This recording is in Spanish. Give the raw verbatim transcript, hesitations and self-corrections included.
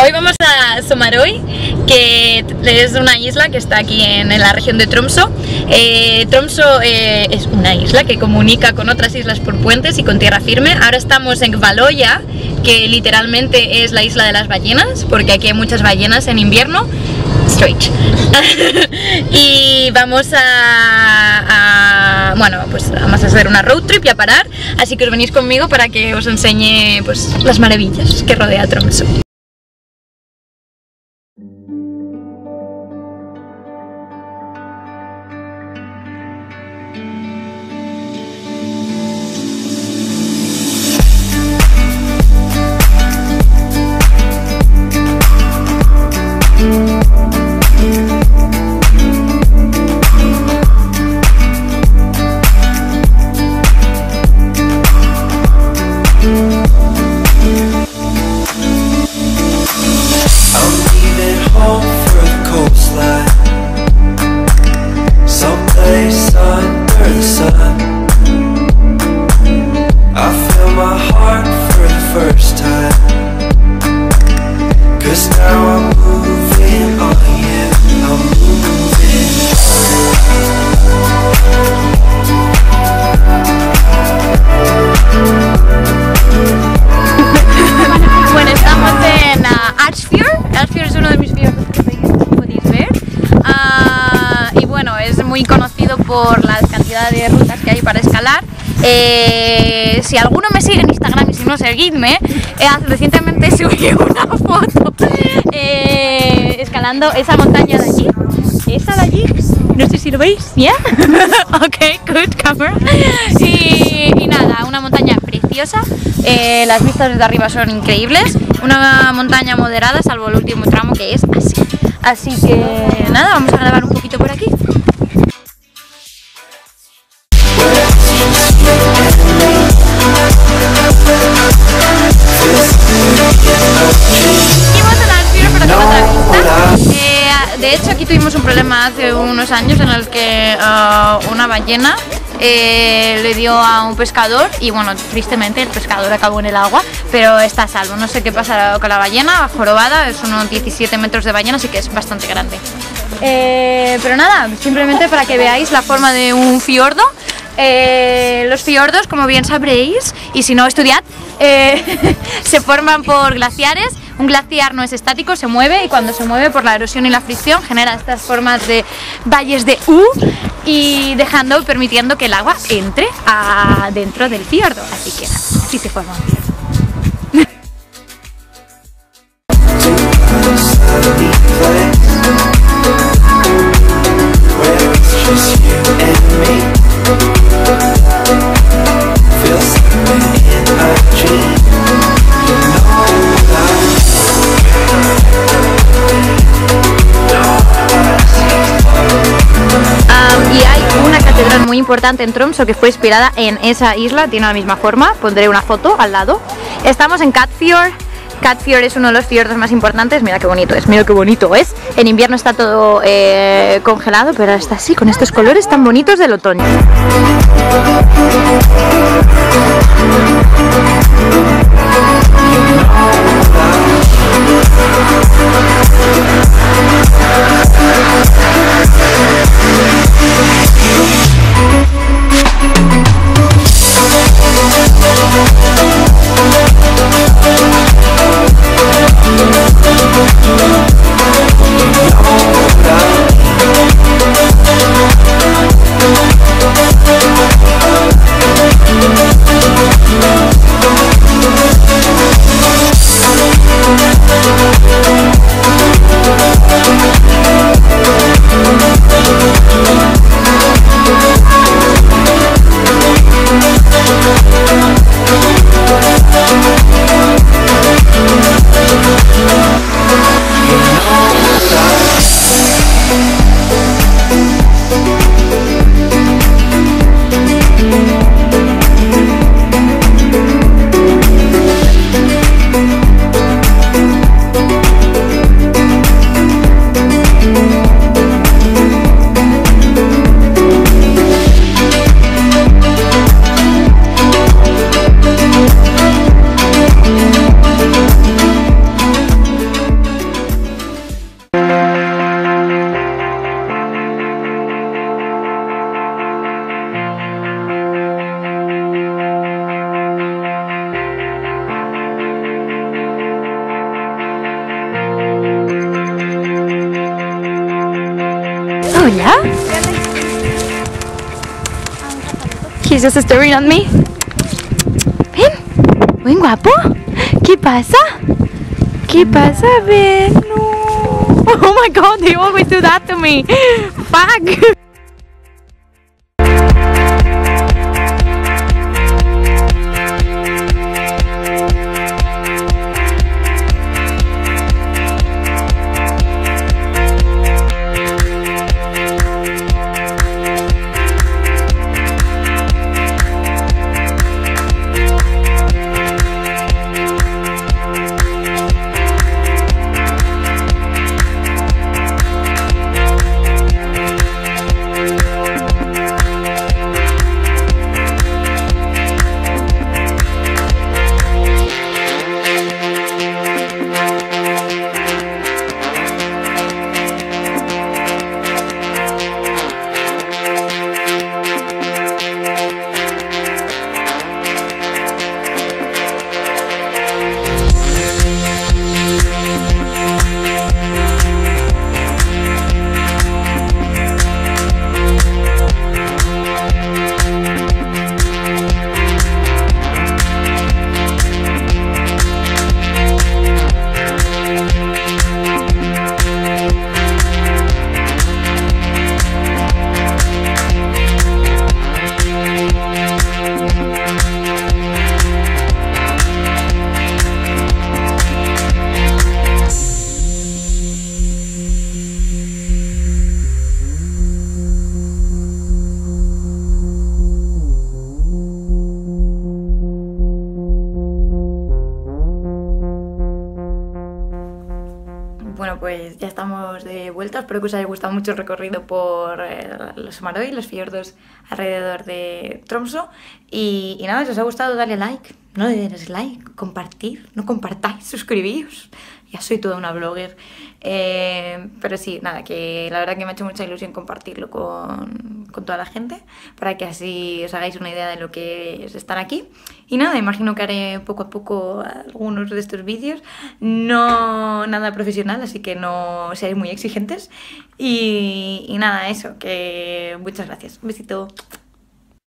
Hoy vamos a Sommarøy, que es una isla que está aquí en, en la región de Tromsø. Eh, Tromsø eh, es una isla que comunica con otras islas por puentes y con tierra firme. Ahora estamos en Kvaløya, que literalmente es la isla de las ballenas, porque aquí hay muchas ballenas en invierno. Straight. Y vamos a, a... bueno, pues vamos a hacer una road trip y a parar, así que os venís conmigo para que os enseñe pues, las maravillas que rodea Tromsø. Conocido por la cantidad de rutas que hay para escalar. Eh, si alguno me sigue en Instagram y si no, seguidme. Eh, recientemente subí una foto eh, escalando esa montaña de allí. ¿Esa de allí? No sé si lo veis. ¿Ya? Yeah. Ok, good camera. Y, y nada, una montaña preciosa. Eh, las vistas desde arriba son increíbles. Una montaña moderada, salvo el último tramo que es así. Así que nada, vamos a grabar un poquito por aquí. De hecho, aquí tuvimos un problema hace unos años en el que uh, una ballena eh, le dio a un pescador y bueno, tristemente el pescador acabó en el agua, pero está a salvo. No sé qué pasará con la ballena, jorobada, son unos diecisiete metros de ballena, así que es bastante grande. Eh, pero nada, simplemente para que veáis la forma de un fiordo. Eh, los fiordos, como bien sabréis, y si no estudiad, eh, se forman por glaciares. Un glaciar no es estático, se mueve y cuando se mueve por la erosión y la fricción genera estas formas de valles de U y dejando, permitiendo que el agua entre a dentro del fiordo. Así que así se forma un fiordo. Importante en Tromsø, que fue inspirada en esa isla, tiene la misma forma, pondré una foto al lado. Estamos en Catfjord. Catfjord es uno de los fiordos más importantes, mira qué bonito es, mira qué bonito es. En invierno está todo eh, congelado, pero está así, con estos colores tan bonitos del otoño. Kvaløya? She's just staring at me. Ven, ven guapo. ¿Qué pasa? ¿Qué pasa, Ben? No. Oh my God, they always do that to me. Fuck. Bueno, pues ya estamos de vuelta. Espero que os haya gustado mucho el recorrido por eh, los Sommarøy, los fiordos alrededor de Tromsø. Y, y nada, si os ha gustado, dale like, no le deis like, compartir, no compartáis, suscribíos. Ya soy toda una blogger. Eh, pero sí, nada, que la verdad que me ha hecho mucha ilusión compartirlo con, con toda la gente, para que así os hagáis una idea de lo que es estar aquí. Y nada, imagino que haré poco a poco algunos de estos vídeos. No nada profesional, así que no seáis muy exigentes. Y, y nada, eso, que muchas gracias. Un besito.